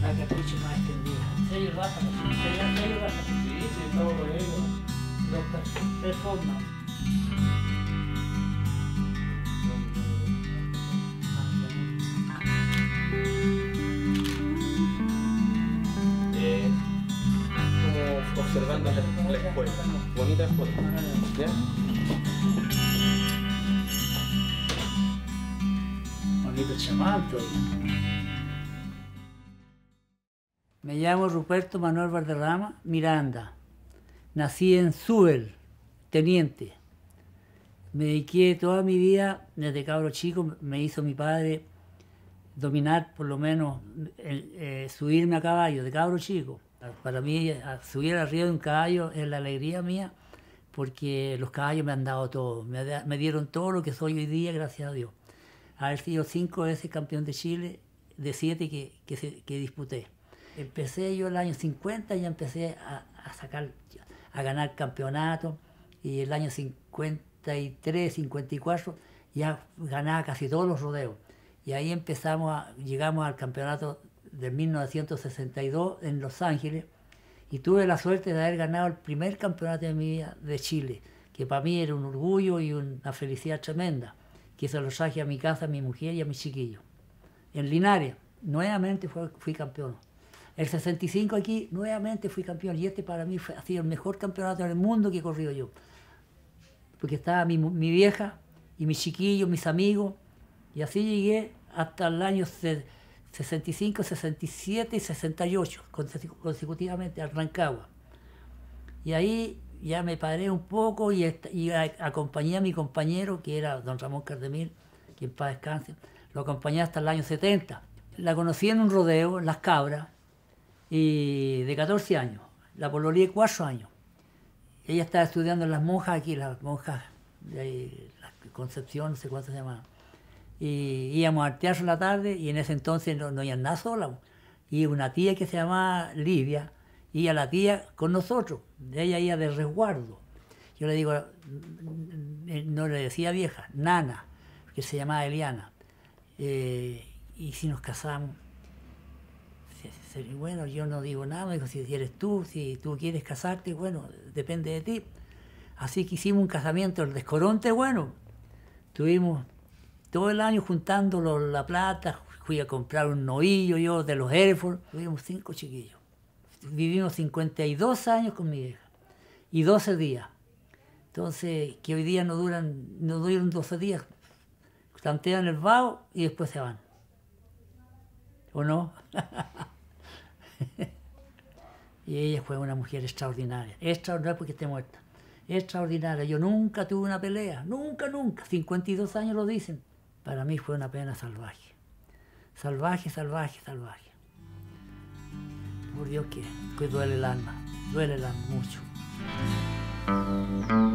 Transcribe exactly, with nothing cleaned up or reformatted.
para que escuche más extendida. Seis razas, serían seis razas. Sí, sí, estamos con ellos. Los performan. Eh, como observando la, la escuela. Bonita escuela. ¿Ya? Bonito chaval, todavía. Me llamo Ruperto Manuel Valderrama Miranda. Nací en Zúbel, Teniente. Me dediqué toda mi vida, desde cabro chico, me hizo mi padre dominar, por lo menos, el, eh, subirme a caballo, de cabro chico. Para mí, subir arriba de un caballo es la alegría mía, porque los caballos me han dado todo, me, me dieron todo lo que soy hoy día, gracias a Dios. Haber sido cinco veces campeón de Chile, de siete que, que, que disputé. Empecé yo el año cincuenta, ya empecé a, a sacar, a ganar campeonatos, y el año cincuenta y tres, cincuenta y cuatro ya ganaba casi todos los rodeos. Y ahí empezamos, a, llegamos al campeonato de mil novecientos sesenta y dos en Los Ángeles, y tuve la suerte de haber ganado el primer campeonato de mi vida de Chile, que para mí era un orgullo y una felicidad tremenda, que se lo traje a mi casa, a mi mujer y a mis chiquillos. En Linares, nuevamente fui, fui campeón. El sesenta y cinco aquí, nuevamente fui campeón, y este para mí fue, ha sido el mejor campeonato del mundo que he corrido yo. Porque estaba mi, mi vieja, y mis chiquillos, mis amigos, y así llegué hasta el año sesenta y cinco, sesenta y siete y sesenta y ocho, consecutivamente, al Rancagua. Y ahí ya me paré un poco y, y a, acompañé a mi compañero, que era don Ramón Cardemil, que en paz descanse, lo acompañé hasta el año setenta. La conocí en un rodeo, en Las Cabras, y de catorce años, la pololeé cuatro años. Ella estaba estudiando en las monjas aquí, las monjas de Concepción, no sé cuánto se llamaban. Y íbamos al teatro en la tarde, y en ese entonces no, no había nada sola. Y una tía que se llamaba Livia, y a la tía con nosotros, ella iba de resguardo. Yo le digo, no le decía vieja, nana, que se llamaba Eliana. Eh, y si nos casamos, bueno, yo no digo nada, me dijo, si eres tú, si tú quieres casarte, bueno, depende de ti. Así que hicimos un casamiento, el descoronte, bueno. Tuvimos todo el año juntando la plata, fui a comprar un novillo yo de los Hereford. Tuvimos cinco chiquillos. Vivimos cincuenta y dos años con mi vieja y doce días. Entonces, que hoy día no duran, no duran doce días. Tantean el vaho y después se van. ¿O no? Y ella fue una mujer extraordinaria, extraordinaria porque esté muerta, extraordinaria. Yo nunca tuve una pelea, nunca, nunca, cincuenta y dos años lo dicen. Para mí fue una pena salvaje, salvaje, salvaje, salvaje. Por Dios que, que duele el alma, duele el alma mucho.